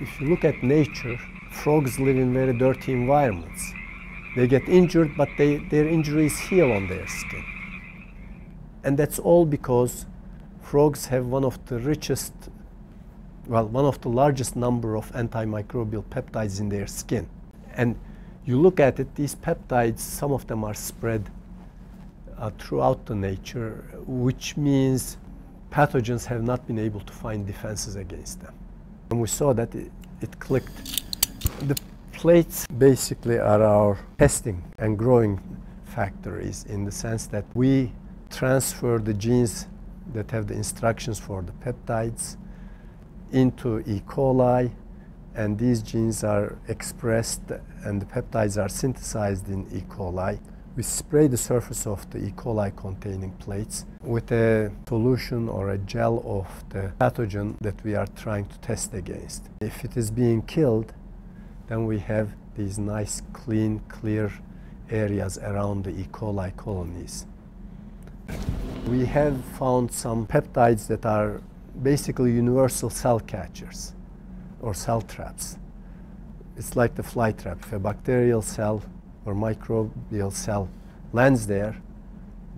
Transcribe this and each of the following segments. If you look at nature, frogs live in very dirty environments. They get injured, but their injuries heal on their skin. And that's all because frogs have one of the richest, well, one of the largest number of antimicrobial peptides in their skin. And you look at it, these peptides, some of them are spread throughout the nature, which means pathogens have not been able to find defenses against them. And we saw that it clicked. The plates basically are our testing and growing factories, in the sense that we transfer the genes that have the instructions for the peptides into E. coli, and these genes are expressed and the peptides are synthesized in E. coli. We spray the surface of the E. coli containing plates with a solution or a gel of the pathogen that we are trying to test against. If it is being killed, then we have these nice, clean, clear areas around the E. coli colonies. We have found some peptides that are basically universal cell catchers or cell traps. It's like the fly trap. If a bacterial cell or microbial cell lands there,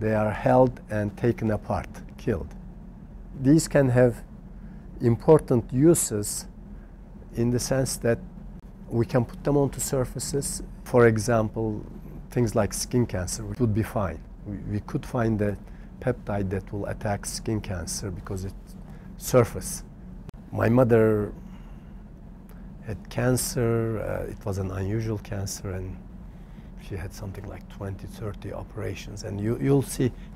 they are held and taken apart, killed. These can have important uses in the sense that we can put them onto surfaces. For example, things like skin cancer would be fine. We could find a peptide that will attack skin cancer because it's surface. My mother had cancer. It was an unusual cancer, and she had something like 20, 30 operations. And you'll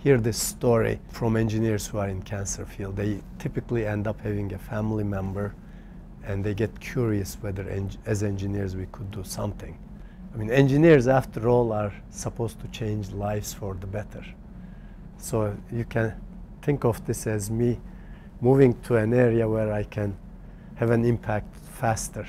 hear this story from engineers who are in cancer field. They typically end up having a family member, and they get curious whether as engineers we could do something. I mean, engineers, after all, are supposed to change lives for the better. So you can think of this as me moving to an area where I can have an impact faster.